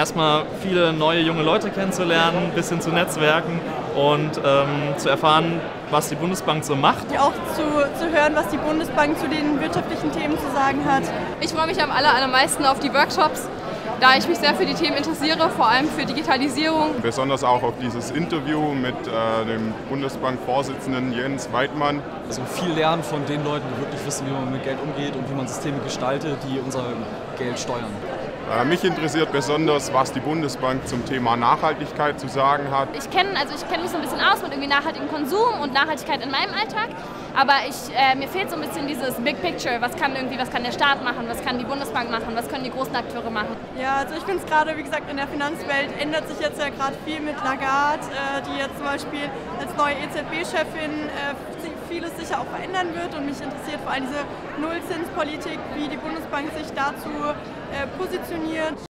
erstmal viele neue junge Leute kennenzulernen, ein bisschen zu netzwerken und zu erfahren, was die Bundesbank so macht. Auch zu hören, was die Bundesbank zu den wirtschaftlichen Themen zu sagen hat. Ich freue mich am allermeisten auf die Workshops, da ich mich sehr für die Themen interessiere, vor allem für Digitalisierung. Besonders auch auf dieses Interview mit dem Bundesbank-Vorsitzenden Jens Weidmann. Also viel lernen von den Leuten, die wirklich wissen, wie man mit Geld umgeht und wie man Systeme gestaltet, die unser Geld steuern. Mich interessiert besonders, was die Bundesbank zum Thema Nachhaltigkeit zu sagen hat. Ich kenne mich so ein bisschen aus mit irgendwie nachhaltigem Konsum und Nachhaltigkeit in meinem Alltag, aber mir fehlt so ein bisschen dieses Big Picture. Was kann der Staat machen, was kann die Bundesbank machen, was können die großen Akteure machen? Ja, also ich finde es gerade, wie gesagt, in der Finanzwelt ändert sich jetzt ja gerade viel mit Lagarde, die jetzt zum Beispiel als neue EZB-Chefin vieles sicher auch verändern wird, und mich interessiert vor allem diese Nullzinspolitik, wie die Bundesbank sich dazu positioniert.